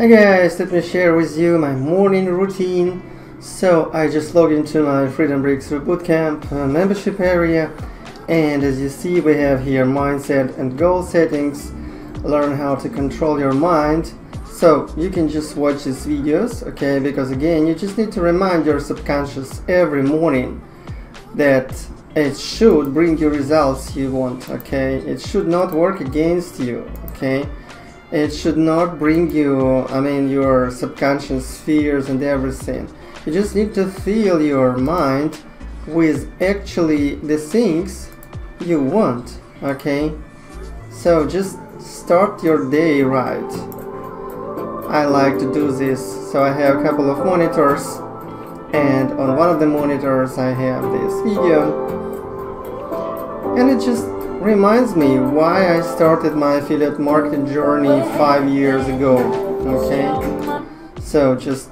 Hey guys, let me share with you my morning routine. So I just logged into my Freedom Breakthrough Bootcamp membership area, and as you see we have here mindset and goal settings, learn how to control your mind. So you can just watch these videos, okay, because again you just need to remind your subconscious every morning that it should bring you results you want, okay, it should not work against you, okay. It should not bring you, your subconscious fears and everything. You just need to fill your mind with actually the things you want, okay? So just start your day right. I like to do this. So I have a couple of monitors, and on one of the monitors I have this video, and it just reminds me why I started my affiliate marketing journey 5 years ago, okay? So just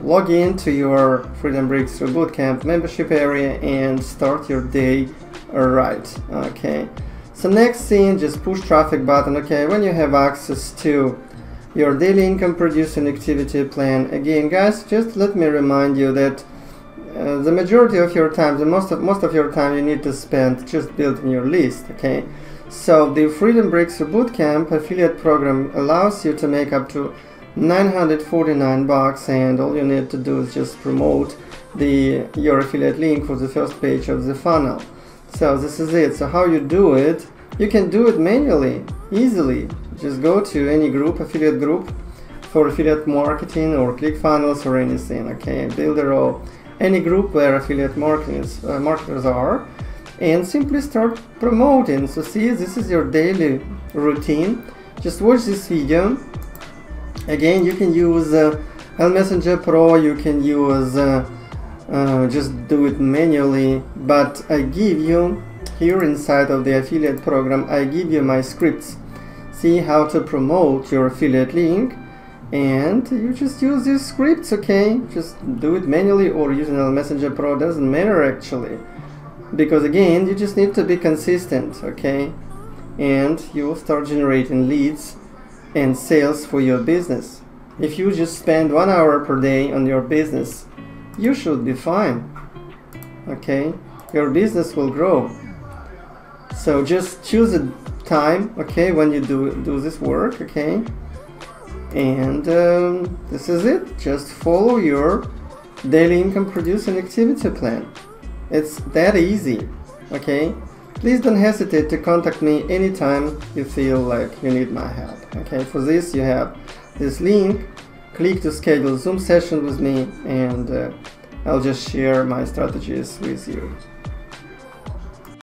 log into your Freedom Breakthrough Bootcamp membership area and start your day right, okay? So next thing, just push traffic button, okay? When you have access to your daily income producing activity plan, again guys, just let me remind you that the majority of your time, most of your time you need to spend just building your list, okay? So the Freedom Breakthrough Bootcamp affiliate program allows you to make up to $949 bucks, and all you need to do is just promote your affiliate link for the first page of the funnel. So this is it. So how you do it, you can do it manually, easily. Just go to any group, affiliate group for affiliate marketing or ClickFunnels or anything, okay? Builder or any group where affiliate marketers are, and simply start promoting. So see, this is your daily routine. Just watch this video. Again, you can use LMessenger Pro, you can use just do it manually, but I give you here inside of the affiliate program, I give you my scripts. See how to promote your affiliate link, and you just use these scripts, okay? Just do it manually or using LMessenger Pro, doesn't matter actually, because again you just need to be consistent, okay? And you will start generating leads and sales for your business. If you just spend 1 hour per day on your business, you should be fine, okay? Your business will grow. So just choose a time, okay, when you do this work, okay? And this is it. Just follow your daily income producing activity plan. It's that easy, okay? Please don't hesitate to contact me anytime you feel like you need my help, okay? For this you have this link. Click to schedule Zoom session with me, and I'll just share my strategies with you.